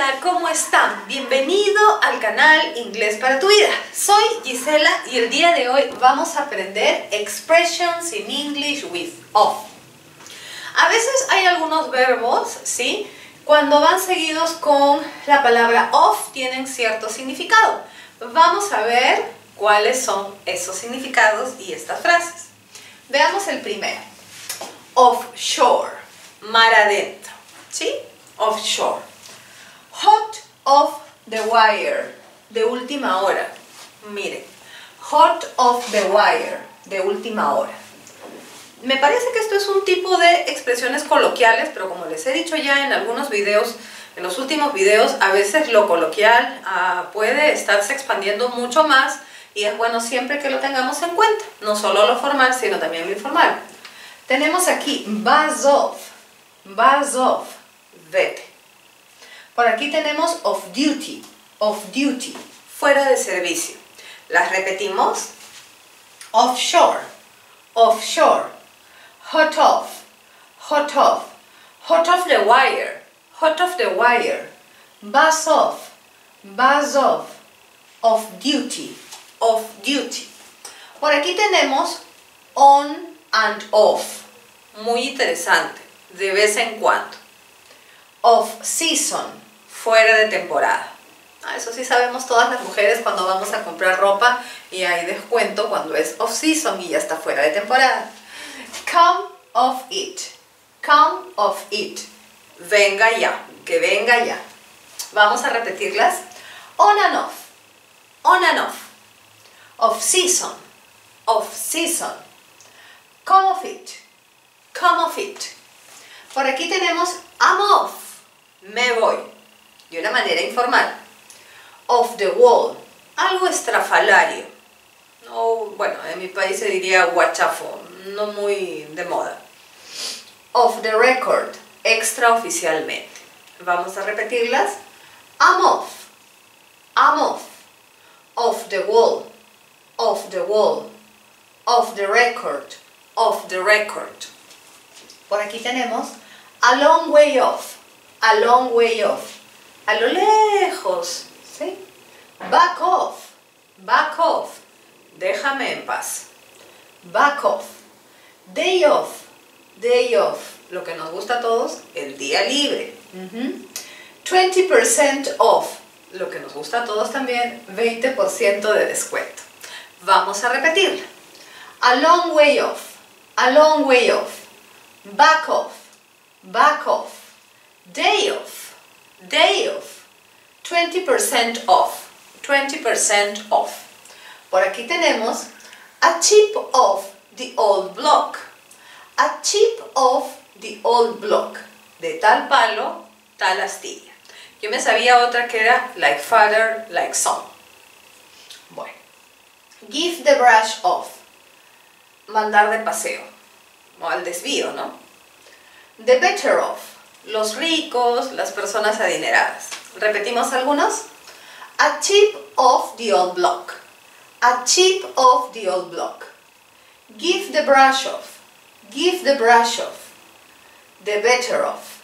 Hola, ¿cómo están? Bienvenido al canal Inglés para tu Vida. Soy Gisela y el día de hoy vamos a aprender expressions in English with of. A veces hay algunos verbos, ¿sí? Cuando van seguidos con la palabra of tienen cierto significado. Vamos a ver cuáles son esos significados y estas frases. Veamos el primero. Offshore, mar adentro, ¿sí? Offshore. Hot off the wire, de última hora. Miren, hot off the wire, de última hora. Me parece que esto es un tipo de expresiones coloquiales, pero como les he dicho ya en algunos videos, en los últimos videos, a veces lo coloquial puede estarse expandiendo mucho más y es bueno siempre que lo tengamos en cuenta, no solo lo formal, sino también lo informal. Tenemos aquí, buzz off, vete. Por aquí tenemos off duty, fuera de servicio. Las repetimos, offshore, offshore, hot off, hot off the wire, buzz off, off duty. Por aquí tenemos on and off, muy interesante, de vez en cuando. Off season, fuera de temporada. Eso sí sabemos todas las mujeres cuando vamos a comprar ropa y hay descuento cuando es off season y ya está fuera de temporada. Come off it, venga ya, que venga ya. Vamos a repetirlas. On and off, off season, come off it. Por aquí tenemos I'm off, me voy, de una manera informal. Off the wall, algo estrafalario. No, bueno, en mi país se diría guachafo, no muy de moda. Off the record, extraoficialmente. Vamos a repetirlas. I'm off, off the wall, off the wall, off the record. Por aquí tenemos a long way off, a lo lejos, ¿sí? Back off, déjame en paz. Back off, day off, lo que nos gusta a todos, el día libre. 20% off, lo que nos gusta a todos también, 20% de descuento. Vamos a repetirlo. A long way off, back off, day off, 20% off. Por aquí tenemos a chip off the old block, a chip off the old block, de tal palo, tal astilla. Yo me sabía otra que era like father, like son. Bueno, give the brush off, mandar de paseo. O al desvío, ¿no? The better off, los ricos, las personas adineradas. ¿Repetimos algunos? A chip off the old block, a chip off the old block. Give the brush off, the better off,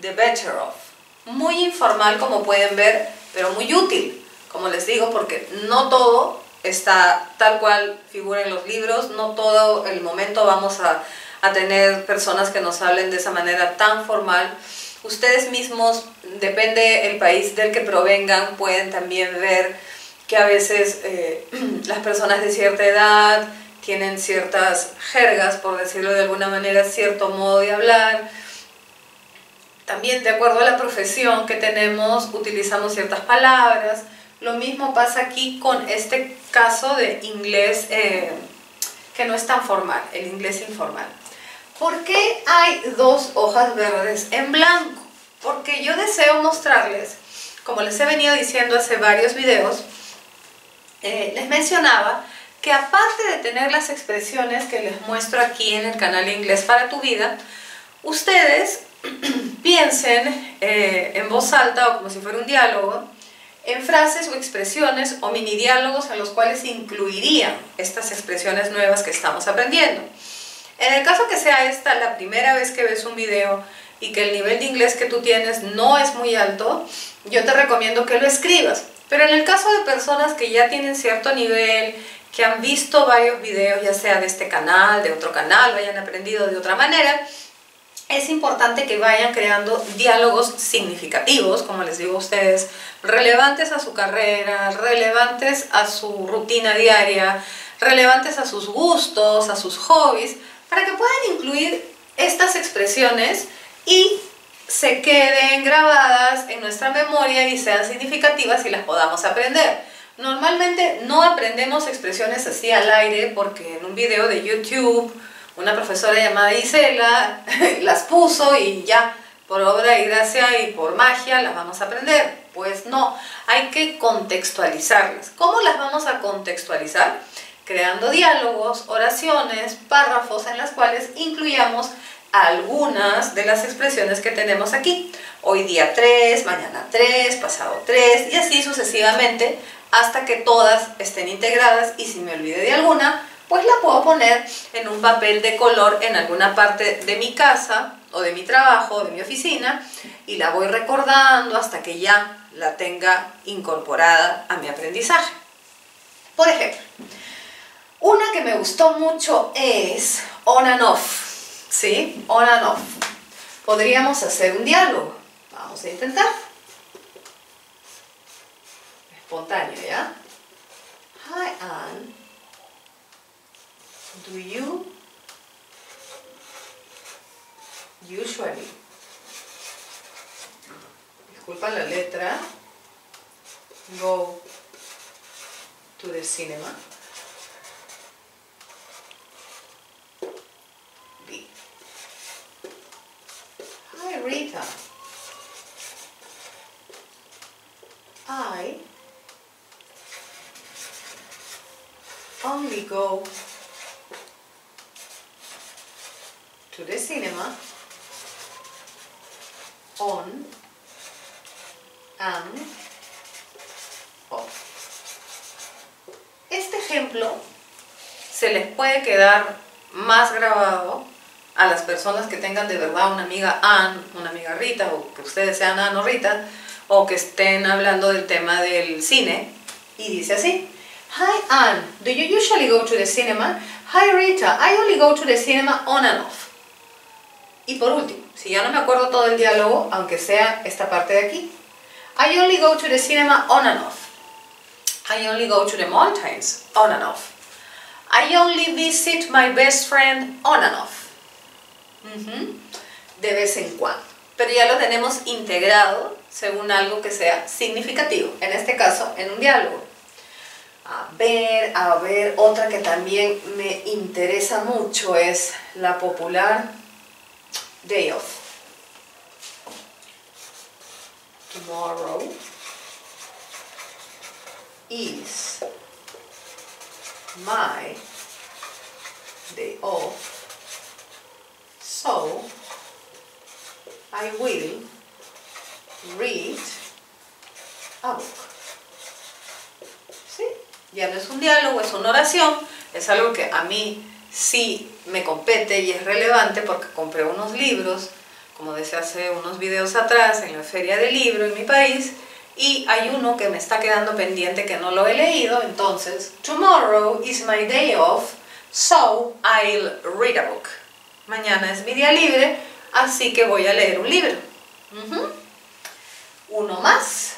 the better off. Muy informal como pueden ver, pero muy útil, como les digo, porque no todo está tal cual figura en los libros, no todo el momento vamos a tener personas que nos hablen de esa manera tan formal. Ustedes mismos, depende el país del que provengan, pueden también ver que a veces las personas de cierta edad tienen ciertas jergas, por decirlo de alguna manera, cierto modo de hablar. También de acuerdo a la profesión que tenemos, utilizamos ciertas palabras. Lo mismo pasa aquí con este caso de inglés que no es tan formal, el inglés informal. ¿Por qué hay dos hojas verdes en blanco? Porque yo deseo mostrarles, como les he venido diciendo hace varios videos, les mencionaba que aparte de tener las expresiones que les muestro aquí en el canal Inglés para tu Vida, ustedes piensen en voz alta o como si fuera un diálogo, en frases o expresiones o mini diálogos en los cuales incluirían estas expresiones nuevas que estamos aprendiendo. En el caso que sea esta la primera vez que ves un video y que el nivel de inglés que tú tienes no es muy alto, yo te recomiendo que lo escribas. Pero en el caso de personas que ya tienen cierto nivel, que han visto varios videos, ya sea de este canal, de otro canal, o hayan aprendido de otra manera, es importante que vayan creando diálogos significativos, como les digo a ustedes, relevantes a su carrera, relevantes a su rutina diaria, relevantes a sus gustos, a sus hobbies, para que puedan incluir estas expresiones y se queden grabadas en nuestra memoria y sean significativas y las podamos aprender. Normalmente no aprendemos expresiones así al aire porque en un video de YouTube una profesora llamada Gisela las puso y ya, por obra y gracia y por magia las vamos a aprender. Pues no, hay que contextualizarlas. ¿Cómo las vamos a contextualizar? Creando diálogos, oraciones, párrafos en las cuales incluyamos algunas de las expresiones que tenemos aquí. Hoy día 3, mañana 3, pasado 3 y así sucesivamente hasta que todas estén integradas, y si me olvidé de alguna, pues la puedo poner en un papel de color en alguna parte de mi casa o de mi trabajo o de mi oficina y la voy recordando hasta que ya la tenga incorporada a mi aprendizaje. Por ejemplo, una que me gustó mucho es on and off, ¿sí? On and off. Podríamos hacer un diálogo. Vamos a intentar. Espontáneo, ¿ya? Hi, Anne. Do you usually? Disculpa la letra. Go to the cinema. B. Hi, Rita. I only go to the cinema on and off. Este ejemplo se les puede quedar más grabado a las personas que tengan de verdad una amiga Anne, una amiga Rita, o que ustedes sean Anne o Rita, o que estén hablando del tema del cine, y dice así: Hi Anne, do you usually go to the cinema? Hi Rita, I only go to the cinema on and off. Y por último, si ya no me acuerdo todo el diálogo, aunque sea esta parte de aquí. I only go to the cinema on and off. I only go to the mountains on and off. I only visit my best friend on and off. De vez en cuando. Pero ya lo tenemos integrado según algo que sea significativo. En este caso, en un diálogo. A ver, otra que también me interesa mucho es la popular day off. Tomorrow is my day off, so I will read a book. ¿Sí? Ya no es un diálogo, es una oración, es algo que a mí sí me compete y es relevante porque compré unos libros, como decía hace unos videos atrás, en la feria del libro en mi país, y hay uno que me está quedando pendiente que no lo he leído. Entonces, tomorrow is my day off, so I'll read a book. Mañana es mi día libre, así que voy a leer un libro. Uno más.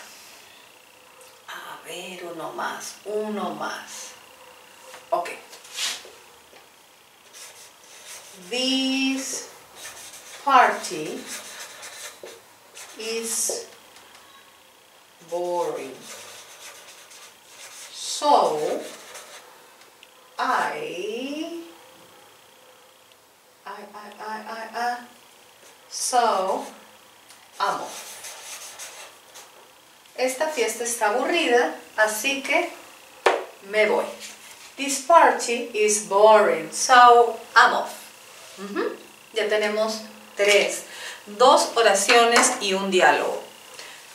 A ver, uno más. Ok. This party is boring, so I'm off. Esta fiesta está aburrida, así que me voy. This party is boring, so I'm off. Ya tenemos dos oraciones y un diálogo.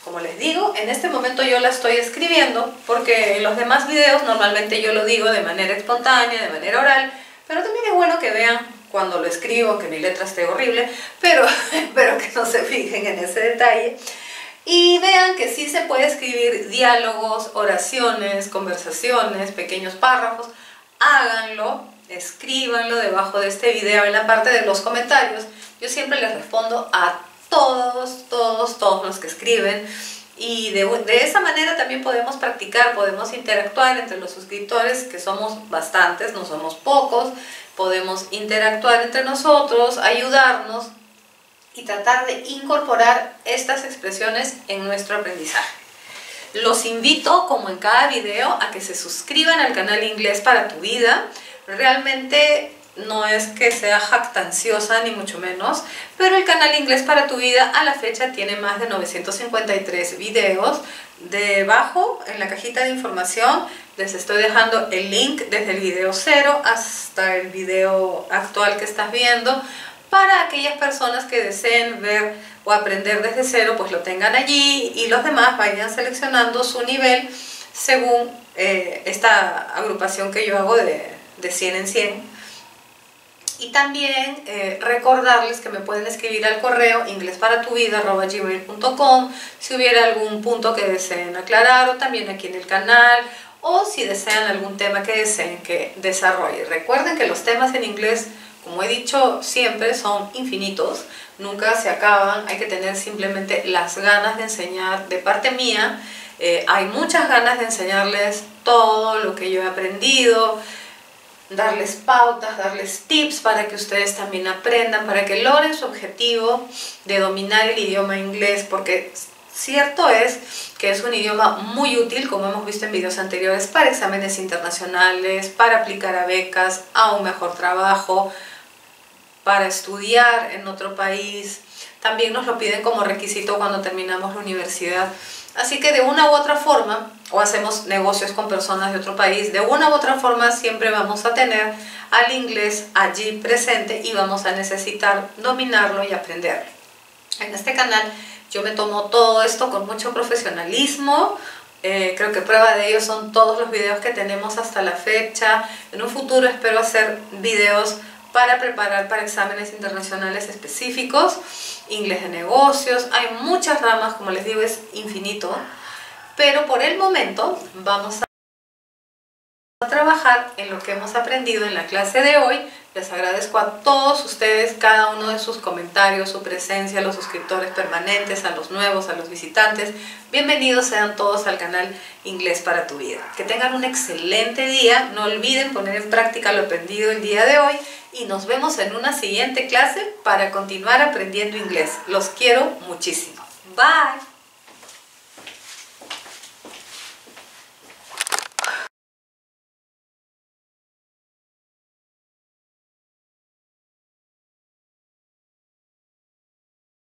Como les digo, en este momento yo la estoy escribiendo porque en los demás videos normalmente yo lo digo de manera espontánea, de manera oral, pero también es bueno que vean cuando lo escribo, que mi letra esté horrible, pero espero que no se fijen en ese detalle. Y vean que sí se puede escribir diálogos, oraciones, conversaciones, pequeños párrafos. Háganlo, escríbanlo debajo de este video en la parte de los comentarios. Yo siempre les respondo a todos los que escriben. Y de esa manera también podemos practicar, podemos interactuar entre los suscriptores, que somos bastantes, no somos pocos. Podemos interactuar entre nosotros, ayudarnos y tratar de incorporar estas expresiones en nuestro aprendizaje. Los invito, como en cada video, a que se suscriban al canal Inglés para tu Vida. Realmente no es que sea jactanciosa ni mucho menos, pero el canal Inglés para tu Vida a la fecha tiene más de 953 videos. Debajo en la cajita de información les estoy dejando el link desde el video 0 hasta el video actual que estás viendo, para aquellas personas que deseen ver o aprender desde cero, pues lo tengan allí, y los demás vayan seleccionando su nivel según esta agrupación que yo hago de 100 en 100. Y también recordarles que me pueden escribir al correo inglesparatuvida@gmail.com si hubiera algún punto que deseen aclarar, o también aquí en el canal, o si desean algún tema que deseen que desarrolle. Recuerden que los temas en inglés, como he dicho siempre, son infinitos, nunca se acaban, hay que tener simplemente las ganas de enseñar. De parte mía, hay muchas ganas de enseñarles todo lo que yo he aprendido, darles pautas, darles tips para que ustedes también aprendan, para que logren su objetivo de dominar el idioma inglés, porque cierto es que es un idioma muy útil, como hemos visto en videos anteriores, para exámenes internacionales, para aplicar a becas, a un mejor trabajo, para estudiar en otro país. También nos lo piden como requisito cuando terminamos la universidad. Así que de una u otra forma, o hacemos negocios con personas de otro país, de una u otra forma siempre vamos a tener al inglés allí presente y vamos a necesitar dominarlo y aprenderlo. En este canal yo me tomo todo esto con mucho profesionalismo. Creo que prueba de ello son todos los videos que tenemos hasta la fecha. En un futuro espero hacer videos para preparar para exámenes internacionales específicos, inglés de negocios. Hay muchas ramas, como les digo, es infinito, pero por el momento vamos a trabajar en lo que hemos aprendido en la clase de hoy. Les agradezco a todos ustedes, cada uno de sus comentarios, su presencia, a los suscriptores permanentes, a los nuevos, a los visitantes. Bienvenidos sean todos al canal Inglés para tu Vida. Que tengan un excelente día, no olviden poner en práctica lo aprendido el día de hoy. Y nos vemos en una siguiente clase para continuar aprendiendo inglés. Los quiero muchísimo. Bye.